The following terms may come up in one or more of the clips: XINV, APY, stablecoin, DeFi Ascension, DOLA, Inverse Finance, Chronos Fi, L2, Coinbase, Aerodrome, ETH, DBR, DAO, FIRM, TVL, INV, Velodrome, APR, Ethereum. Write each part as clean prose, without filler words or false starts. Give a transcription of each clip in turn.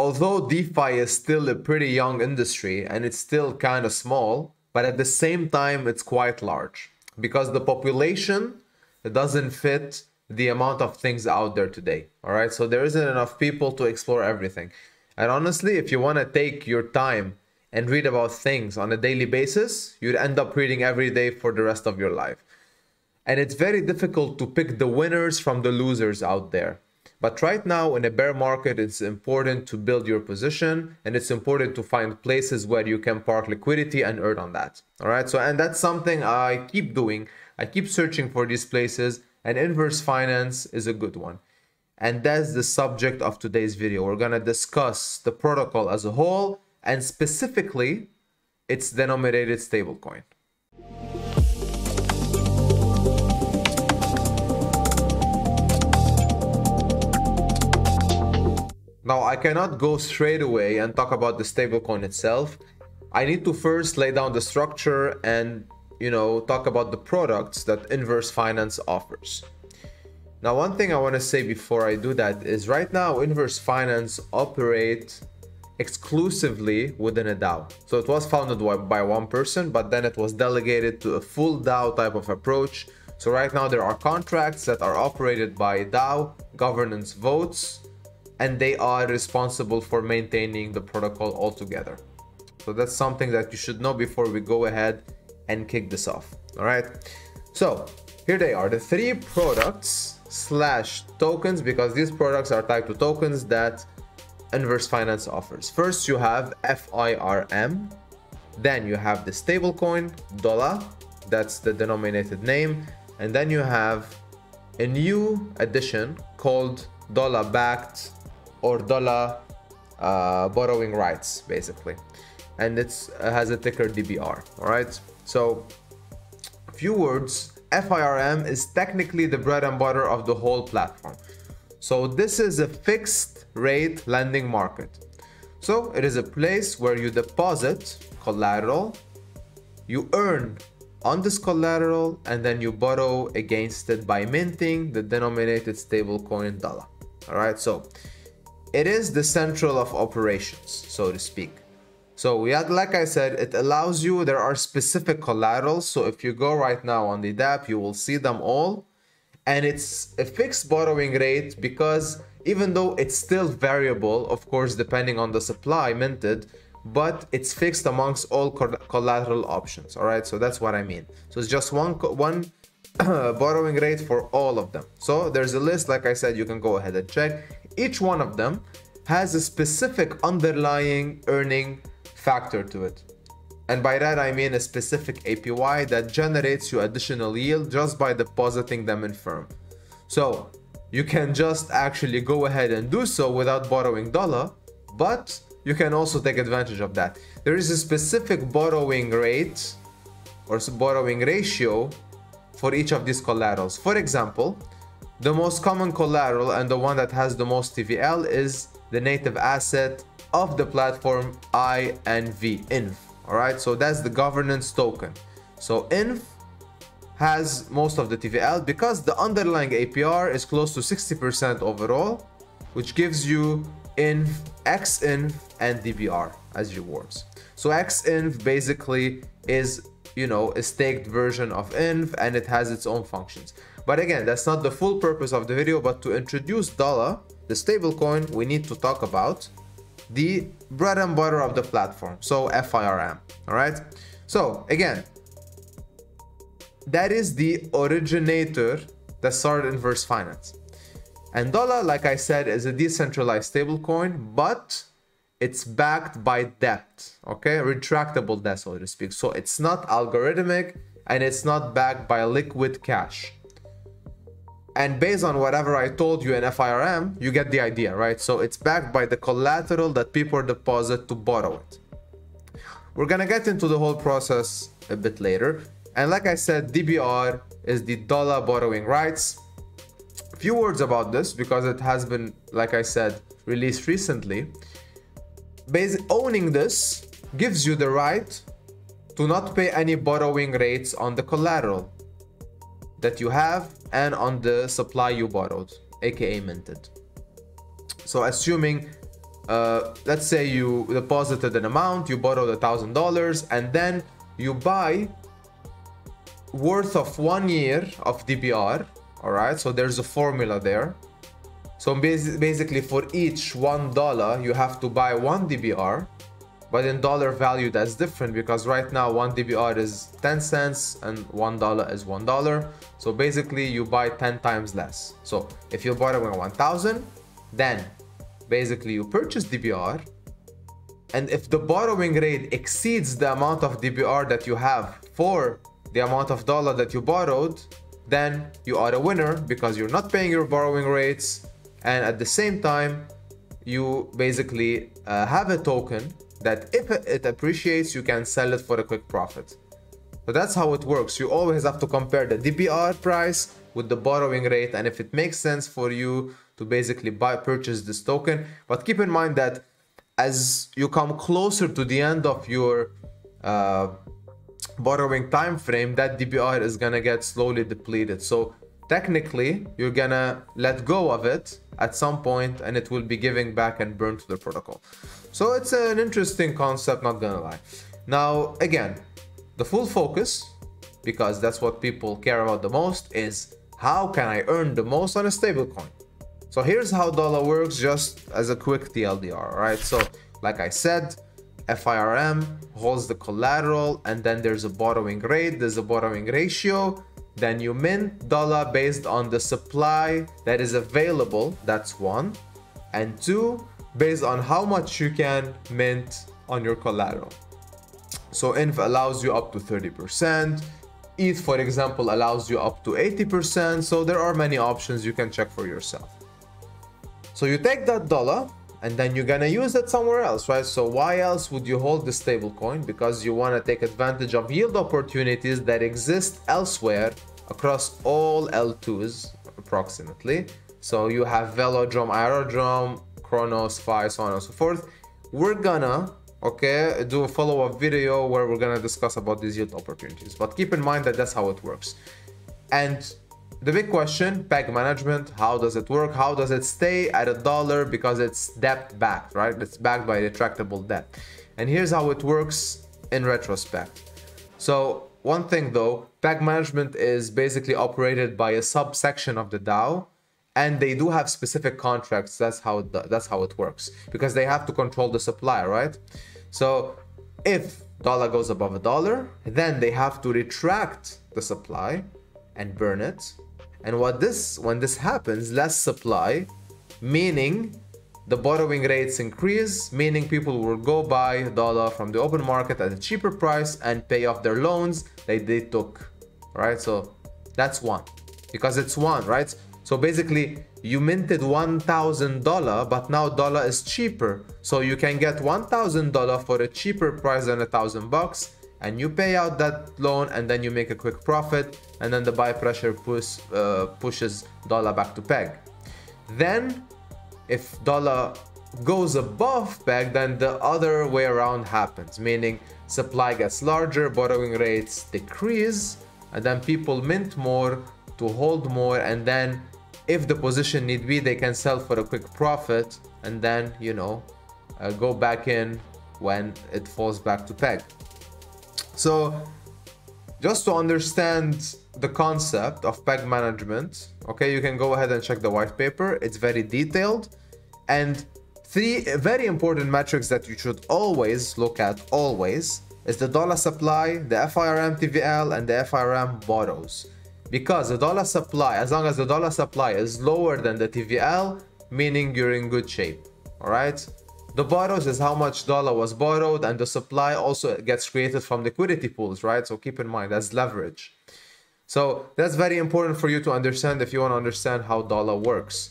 although DeFi is still a pretty young industry and it's still kind of small, but at the same time, it's quite large because the population doesn't fit the amount of things out there today. All right. So there isn't enough people to explore everything. And honestly, if you want to take your time and read about things on a daily basis, you'd end up reading every day for the rest of your life. And it's very difficult to pick the winners from the losers out there. But right now in a bear market, it's important to build your position, and it's important to find places where you can park liquidity and earn on that. All right. So, and that's something I keep doing. I keep searching for these places, and Inverse Finance is a good one. And that's the subject of today's video. We're going to discuss the protocol as a whole and specifically its denominated stablecoin. Now, I cannot go straight away and talk about the stablecoin itself. I need to first lay down the structure and, you know, talk about the products that Inverse Finance offers. Now, one thing I want to say before I do that is right now, Inverse Finance operates exclusively within a DAO. So it was founded by one person, but then it was delegated to a full DAO type of approach. So right now there are contracts that are operated by DAO, governance votes, and they are responsible for maintaining the protocol altogether. So that's something that you should know before we go ahead and kick this off. All right. So here they are, the three products slash tokens, because these products are tied to tokens that Inverse Finance offers. First, you have FIRM. Then you have the stablecoin DOLA. That's the denominated name. And then you have a new addition called DOLA backed, or DOLA borrowing rights, basically. And it has a ticker DBR, all right? So, a few words, FIRM is technically the bread and butter of the whole platform. So this is a fixed rate lending market. So it is a place where you deposit collateral, you earn on this collateral, and then you borrow against it by minting the denominated stablecoin DOLA, all right? So, it is the central of operations, so to speak. So we had, like I said, it allows you, there are specific collaterals. So if you go right now on the dApp, you will see them all. And it's a fixed borrowing rate because even though it's still variable, of course, depending on the supply minted, but it's fixed amongst all collateral options. All right. So that's what I mean. So it's just one borrowing rate for all of them. So there's a list, like I said, you can go ahead and check. Each one of them has a specific underlying earning factor to it. And by that, I mean a specific APY that generates you additional yield just by depositing them in FIRM. So you can just actually go ahead and do so without borrowing dollar, but you can also take advantage of that. There is a specific borrowing rate or borrowing ratio for each of these collaterals. For example, the most common collateral and the one that has the most TVL is the native asset of the platform INV. All right, so that's the governance token. So INV has most of the TVL because the underlying APR is close to 60% overall, which gives you INV, XINV, and DBR as rewards. So XINV basically is, you know, a staked version of INV, and it has its own functions. But again, that's not the full purpose of the video, but to introduce DOLA, the stablecoin, we need to talk about the bread and butter of the platform, so FIRM, all right? So again, that is the originator that started Inverse Finance. And DOLA, like I said, is a decentralized stablecoin, but it's backed by debt, okay? Retractable debt, so to speak. So it's not algorithmic and it's not backed by liquid cash. And based on whatever I told you in FIRM, you get the idea, right? So it's backed by the collateral that people deposit to borrow it. We're going to get into the whole process a bit later. And like I said, DBR is the dollar borrowing rights. A few words about this because it has been, like I said, released recently. Owning this gives you the right to not pay any borrowing rates on the collateral that you have and on the supply you borrowed, aka minted. So assuming let's say you deposited an amount, you borrowed $1,000, and then you buy worth of 1 year of DBR. All right, so there's a formula there. So basically for each $1 you have to buy 1 DBR, but in dollar value that's different, because right now 1 DBR is 10 cents and $1 is $1. So basically you buy 10 times less. So if you're borrowing 1,000, then basically you purchase DBR, and if the borrowing rate exceeds the amount of DBR that you have for the amount of dollar that you borrowed, then you are a winner because you're not paying your borrowing rates, and at the same time you basically have a token that if it appreciates you can sell it for a quick profit. So that's how it works. You always have to compare the DBR price with the borrowing rate, and if it makes sense for you to basically purchase this token. But keep in mind that as you come closer to the end of your borrowing time frame, that DBR is gonna get slowly depleted. So technically you're gonna let go of it at some point, and it will be giving back and burned to the protocol. So it's an interesting concept, not gonna lie. Now again, the full focus, because that's what people care about the most, is how can I earn the most on a stablecoin? So here's how DOLA works, just as a quick TLDR, right? So like I said, FIRM holds the collateral, and then there's a borrowing rate, there's a borrowing ratio, then you mint DOLA based on the supply that is available, that's one, and two, based on how much you can mint on your collateral. So INV allows you up to 30%. ETH, for example, allows you up to 80%. So there are many options, you can check for yourself. So you take that dollar and then you're gonna use it somewhere else, right? So why else would you hold the stablecoin? Because you wanna take advantage of yield opportunities that exist elsewhere across all L2s approximately. So you have Velodrome, Aerodrome, Chronos, Fi, so on and so forth. We're gonna, okay, do a follow-up video where we're gonna discuss about these yield opportunities. But keep in mind that that's how it works. And the big question, peg management, how does it work? How does it stay at $1? Because it's debt-backed, right? It's backed by retractable debt. And here's how it works in retrospect. So one thing though, peg management is basically operated by a subsection of the DAO, and they do have specific contracts. That's how it works, because they have to control the supply, right? So if dollar goes above $1, then they have to retract the supply and burn it. And when this happens, less supply, meaning the borrowing rates increase, meaning people will go buy dollar from the open market at a cheaper price and pay off their loans that they took, right? So that's one, because it's one, right? So basically you minted $1,000, but now dollar is cheaper, so you can get $1,000 for a cheaper price than $1,000 bucks, and you pay out that loan, and then you make a quick profit, and then the buy pressure pushes dollar back to peg. Then if dollar goes above peg, then the other way around happens, meaning supply gets larger, borrowing rates decrease, and then people mint more to hold more, and then if the position need be, they can sell for a quick profit, and then, you know, go back in when it falls back to peg. So just to understand the concept of peg management, okay, you can go ahead and check the white paper. It's very detailed. And three very important metrics that you should always look at, always, is the dollar supply, the FIRM TVL, and the FIRM borrows. Because the dollar supply, as long as the dollar supply is lower than the TVL, meaning you're in good shape, all right? The borrows is how much dollar was borrowed, and the supply also gets created from liquidity pools, right? So keep in mind, that's leverage. So that's very important for you to understand if you want to understand how dollar works.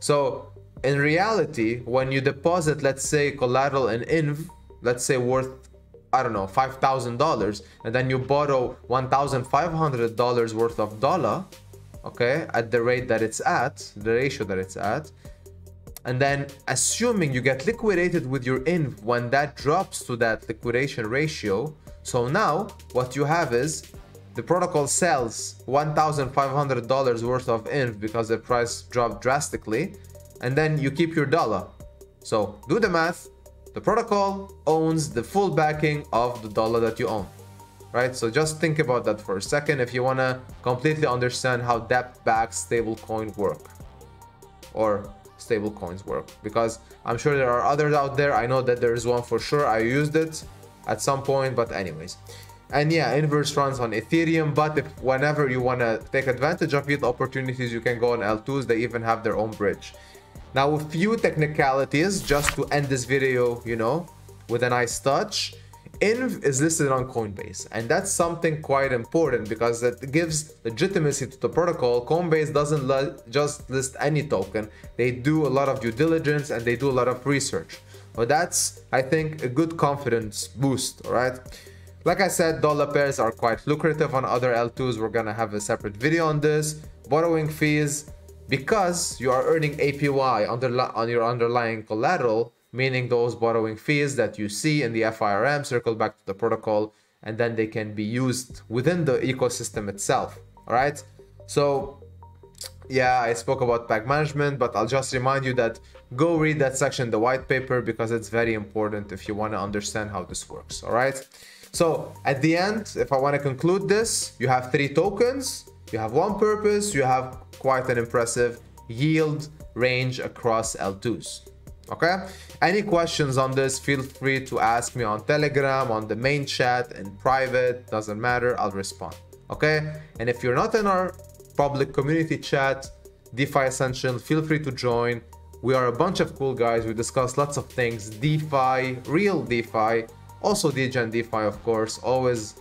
So in reality, when you deposit, let's say, collateral in INV, let's say worth, I don't know, $5,000, and then you borrow $1,500 worth of dollar, okay, at the rate that it's at, the ratio that it's at, and then assuming you get liquidated with your INV when that drops to that liquidation ratio. So now what you have is the protocol sells $1,500 worth of INV because the price dropped drastically, and then you keep your dollar. So do the math. The protocol owns the full backing of the dollar that you own, right? So just think about that for a second if you want to completely understand how DApp-backed stablecoin work or stablecoins work, because I'm sure there are others out there. I know that there is one for sure. I used it at some point, but anyways. And yeah, Inverse runs on Ethereum, but if whenever you want to take advantage of it, opportunities, you can go on L2s. They even have their own bridge. Now, a few technicalities just to end this video, you know, with a nice touch. INV is listed on Coinbase, and that's something quite important because that gives legitimacy to the protocol. Coinbase doesn't just list any token. They do a lot of due diligence and they do a lot of research. But that's, I think, a good confidence boost, all right? Like I said, dollar pairs are quite lucrative on other L2s. We're gonna have a separate video on this. Borrowing fees, because you are earning APY on your underlying collateral, meaning those borrowing fees that you see in the FIRM circle back to the protocol, and then they can be used within the ecosystem itself, all right? So yeah, I spoke about pack management, but I'll just remind you that go read that section, the white paper, because it's very important if you want to understand how this works, all right? So at the end, if I want to conclude this, you have 3 tokens, you have one purpose, you have quite an impressive yield range across L2s. Okay, any questions on this, feel free to ask me on Telegram, on the main chat, in private, doesn't matter, I'll respond. Okay, and if you're not in our public community chat, DeFi Ascension, feel free to join. We are a bunch of cool guys. We discuss lots of things, DeFi, real DeFi, also DeGen DeFi, of course, always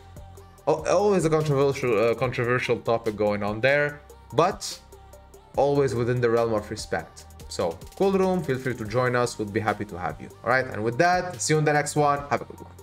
a controversial topic going on there, but always within the realm of respect. So cool room, feel free to join us. We'll be happy to have you. All right, and with that, see you in the next one. Have a good one.